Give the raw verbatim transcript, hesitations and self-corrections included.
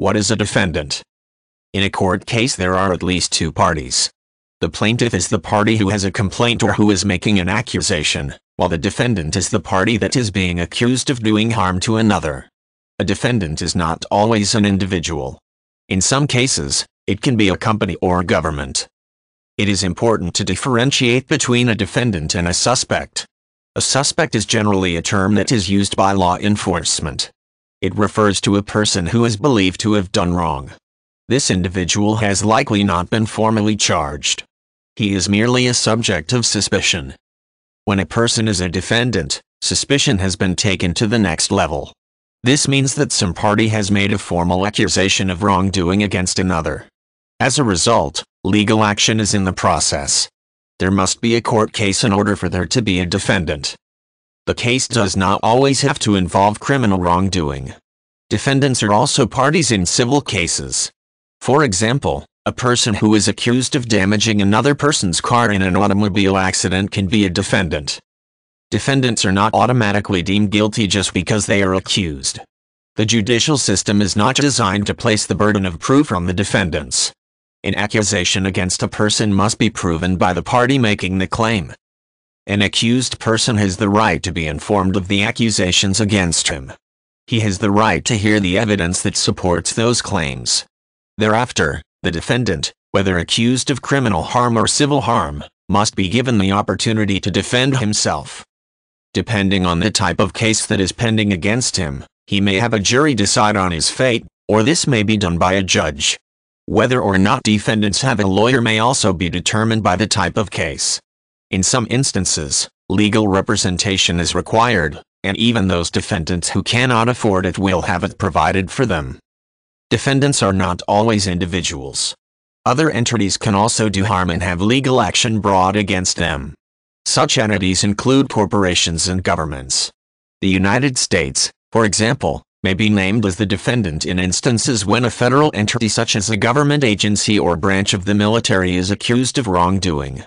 What is a defendant? In a court case there are at least two parties. The plaintiff is the party who has a complaint or who is making an accusation, while the defendant is the party that is being accused of doing harm to another. A defendant is not always an individual. In some cases, it can be a company or a government. It is important to differentiate between a defendant and a suspect. A suspect is generally a term that is used by law enforcement. It refers to a person who is believed to have done wrong. This individual has likely not been formally charged. He is merely a subject of suspicion. When a person is a defendant, suspicion has been taken to the next level. This means that some party has made a formal accusation of wrongdoing against another. As a result, legal action is in the process. There must be a court case in order for there to be a defendant. The case does not always have to involve criminal wrongdoing. Defendants are also parties in civil cases. For example, a person who is accused of damaging another person's car in an automobile accident can be a defendant. Defendants are not automatically deemed guilty just because they are accused. The judicial system is not designed to place the burden of proof on the defendants. An accusation against a person must be proven by the party making the claim. An accused person has the right to be informed of the accusations against him. He has the right to hear the evidence that supports those claims. Thereafter, the defendant, whether accused of criminal harm or civil harm, must be given the opportunity to defend himself. Depending on the type of case that is pending against him, he may have a jury decide on his fate, or this may be done by a judge. Whether or not defendants have a lawyer may also be determined by the type of case. In some instances, legal representation is required, and even those defendants who cannot afford it will have it provided for them. Defendants are not always individuals. Other entities can also do harm and have legal action brought against them. Such entities include corporations and governments. The United States, for example, may be named as the defendant in instances when a federal entity such as a government agency or branch of the military is accused of wrongdoing.